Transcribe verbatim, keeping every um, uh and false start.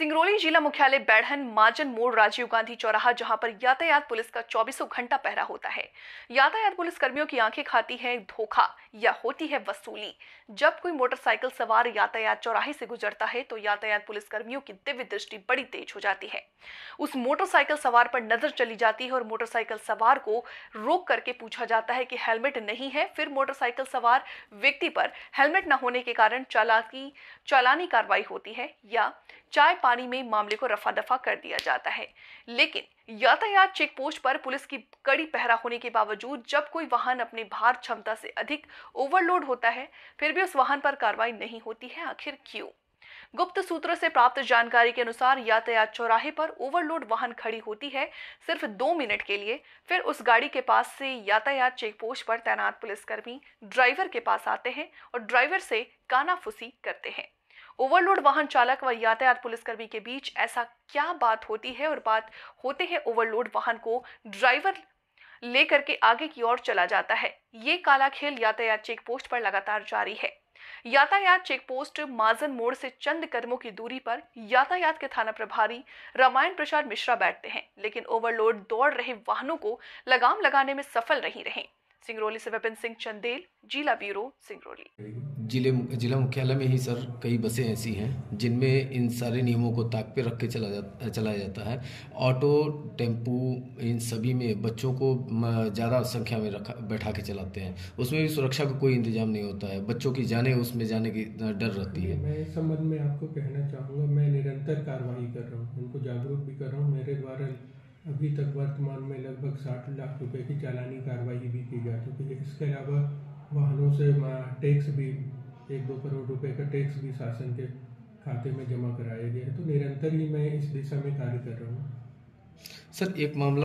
सिंगरौली जिला मुख्यालय बैढ़न माजन मोड़ राजीव गांधी चौराहा, जहां पर यातायात पुलिस का चौबीसों घंटा पहरा होता है। यातायात पुलिस कर्मियों की आंखें खाती है धोखा या होती है वसूली। जब कोई मोटरसाइकिल सवार यातायात चौराहे से गुजरता है तो यातायात पुलिस कर्मियों की दिव्य दृष्टि बड़ी तेज हो जाती है। उस मोटरसाइकिल सवार पर नजर चली जाती है और मोटरसाइकिल सवार को रोक करके पूछा जाता है कि हेलमेट नहीं है। फिर मोटरसाइकिल सवार व्यक्ति पर हेलमेट न होने के कारण चालाकी चालानी कार्रवाई होती है या चाय पानी में मामले को रफा दफा कर दिया जाता है। लेकिन यातायात चेक पोस्ट पर पुलिस की कड़ी पहरा होने के बावजूद जब कोई वाहन अपने भार क्षमता से अधिक ओवरलोड होता है फिर भी उस वाहन पर कार्रवाई नहीं होती है, आखिर क्यों? गुप्त सूत्रों से प्राप्त जानकारी के अनुसार यातायात चौराहे पर ओवरलोड वाहन खड़ी होती है सिर्फ दो मिनट के लिए, फिर उस गाड़ी के पास से यातायात चेक पोस्ट पर तैनात पुलिसकर्मी ड्राइवर के पास आते हैं और ड्राइवर से कानाफूसी करते हैं। ओवरलोड वाहन चालक व यातायात पुलिसकर्मी के बीच ऐसा क्या बात होती है और बात होते हैं ओवरलोड वाहन को ड्राइवर लेकर के आगे की ओर चला जाता है। ये काला खेल यातायात चेक पोस्ट पर लगातार जारी है। यातायात चेक पोस्ट माजन मोड़ से चंद कदमों की दूरी पर यातायात के थाना प्रभारी रामायण प्रसाद मिश्रा बैठते हैं, लेकिन ओवरलोड दौड़ रहे वाहनों को लगाम लगाने में सफल नहीं रहे। सिंगरौली से विपिन सिंह चंदेल, जिला ब्यूरो सिंगरौली। जिले जिला मुख्यालय में ही सर कई बसें ऐसी हैं जिनमें इन सारे नियमों को ताक पे रख के चला जा चलाया जाता है। ऑटो, टेम्पू, इन सभी में बच्चों को ज़्यादा संख्या में रखा बैठा के चलाते हैं। उसमें भी सुरक्षा का को कोई इंतजाम नहीं होता है। बच्चों की जाने उसमें जाने की डर रहती है। मैं इस संबंध में आपको कहना चाहूँगा, मैं निरंतर कार्रवाई कर रहा हूँ, उनको जागरूक भी कर रहा हूँ। मेरे द्वारा अभी तक वर्तमान में लगभग साठ लाख रुपये की चालानी कार्रवाई भी की जा चुकी है। इसके अलावा वाहनों से टैक्स भी एक दो करोड़ रुपए का टैक्स भी शासन के खाते में जमा कराया गया है। तो निरंतर ही मैं इस दिशा में कार्य कर रहा हूँ। सर, एक मामला